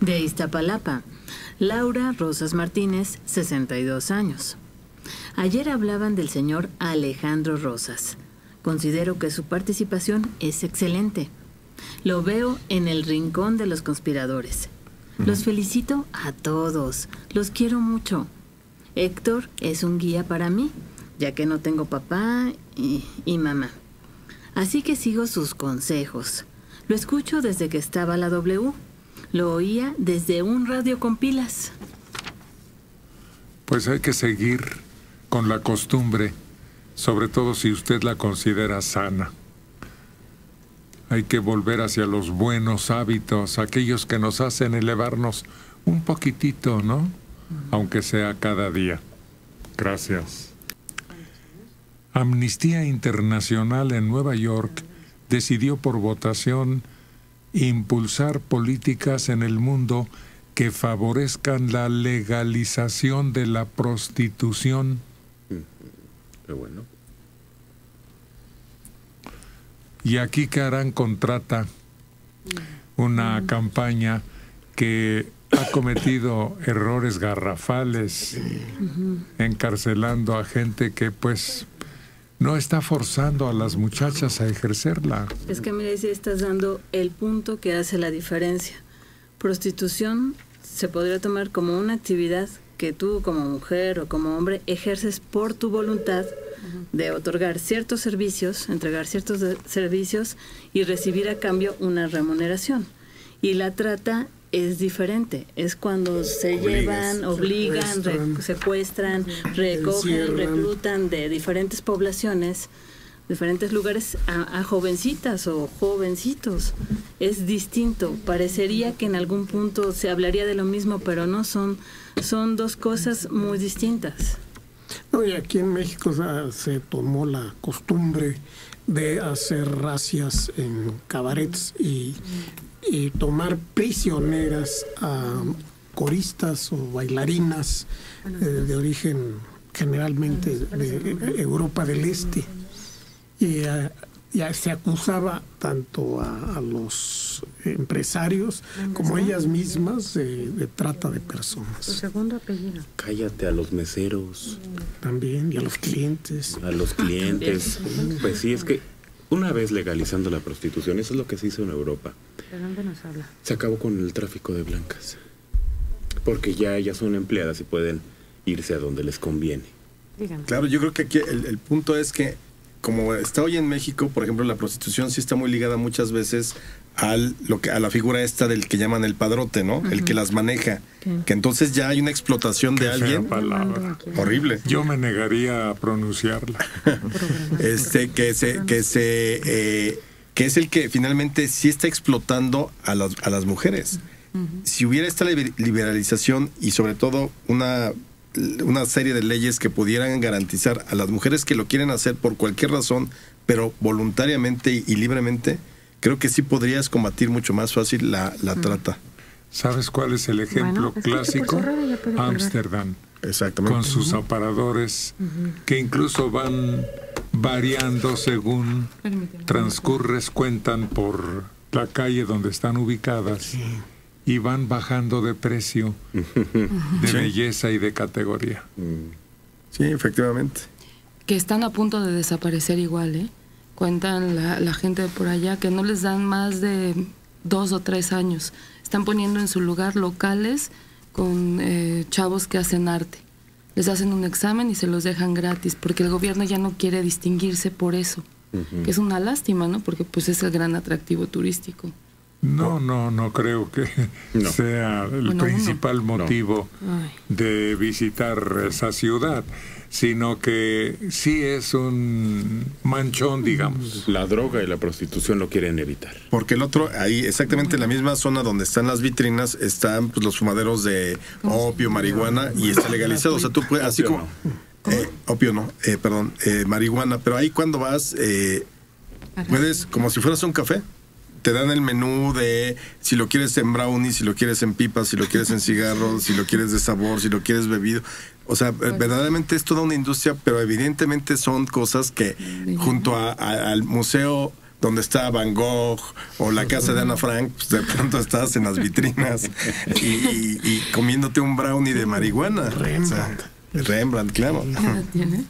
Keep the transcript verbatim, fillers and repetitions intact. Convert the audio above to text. de Iztapalapa, Laura Rosas Martínez, sesenta y dos años. Ayer hablaban del señor Alejandro Rosas. Considero que su participación es excelente. Lo veo en el rincón de los conspiradores. Los felicito a todos. Los quiero mucho. Héctor es un guía para mí, ya que no tengo papá y, y mamá. Así que sigo sus consejos. Lo escucho desde que estaba la doble u. Lo oía desde un radio con pilas. Pues hay que seguir con la costumbre, sobre todo si usted la considera sana. Hay que volver hacia los buenos hábitos, aquellos que nos hacen elevarnos un poquitito, ¿no? Uh-huh. Aunque sea cada día. Gracias. Amnistía Internacional en Nueva York decidió por votación impulsar políticas en el mundo que favorezcan la legalización de la prostitución. Qué bueno. Y aquí Caran contrata una mm. campaña que ha cometido errores garrafales, mm-hmm. encarcelando a gente que pues no está forzando a las muchachas a ejercerla. Es que mira, si estás dando el punto que hace la diferencia. Prostitución se podría tomar como una actividad que tú como mujer o como hombre ejerces por tu voluntad de otorgar ciertos servicios, entregar ciertos servicios y recibir a cambio una remuneración. Y la trata es diferente, es cuando se Obligas, llevan, obligan, secuestran, re, secuestran recogen, encierran. reclutan de diferentes poblaciones, diferentes lugares a, a jovencitas o jovencitos. Es distinto, parecería que en algún punto se hablaría de lo mismo, pero no, son, son dos cosas muy distintas. No, y aquí en México se, se tomó la costumbre de hacer razias en cabarets y, y tomar prisioneras a coristas o bailarinas eh, de origen generalmente de Europa del Este. Y a, y a, se acusaba tanto a, a los empresarios como a ellas mismas de, de trata de personas. Tu segundo apellido. Cállate, a los meseros. También, y a los clientes. A los clientes. Pues sí, es que una vez legalizando la prostitución, eso es lo que se hizo en Europa. ¿De dónde nos habla? Se acabó con el tráfico de blancas. Porque ya ellas son empleadas y pueden irse a donde les conviene. Díganme. Claro, yo creo que aquí el, el punto es que como está hoy en México, por ejemplo, la prostitución sí está muy ligada muchas veces al, lo que, a la figura esta del que llaman el padrote, ¿no? Uh-huh. El que las maneja. ¿Qué? Que entonces ya hay una explotación Qué de alguien. Palabra. Horrible. Yo me negaría a pronunciarla. este que se, que se, eh, que es el que finalmente sí está explotando a las, a las mujeres. Uh-huh. Si hubiera esta liberalización y sobre todo una una serie de leyes que pudieran garantizar a las mujeres que lo quieren hacer por cualquier razón, pero voluntariamente y, y libremente, creo que sí podrías combatir mucho más fácil la, la mm. trata. ¿Sabes cuál es el ejemplo bueno, clásico? Ámsterdam. Exactamente. Con sus uh-huh. aparadores uh-huh. que incluso van variando según transcurres, cuentan por la calle donde están ubicadas. Sí. Y van bajando de precio, de sí. belleza y de categoría. Sí, efectivamente. Que están a punto de desaparecer igual, ¿eh? Cuentan la, la gente de por allá que no les dan más de dos o tres años. Están poniendo en su lugar locales con eh, chavos que hacen arte. Les hacen un examen y se los dejan gratis, porque el gobierno ya no quiere distinguirse por eso. Uh-huh. Que es una lástima, ¿no? Porque pues es el gran atractivo turístico. No, no, no creo que no. sea el bueno, principal uno. motivo no. de visitar esa ciudad, sino que sí es un manchón, digamos. La droga y la prostitución lo quieren evitar. Porque el otro, ahí exactamente en la misma zona donde están las vitrinas, están pues, los fumaderos de opio, marihuana, y está legalizado. O sea, tú puedes, así como... Eh, opio no, eh, perdón, eh, marihuana, pero ahí cuando vas, eh, puedes, como si fueras un café. Te dan el menú de si lo quieres en brownie, si lo quieres en pipas, si lo quieres en cigarros, si lo quieres de sabor, si lo quieres bebido. O sea, verdaderamente es toda una industria, pero evidentemente son cosas que junto a, a, al museo donde está Van Gogh o la casa de Ana Frank, pues de pronto estás en las vitrinas y, y, y comiéndote un brownie de marihuana. Rembrandt. O sea, Rembrandt, claro. ¿Qué edad tiene?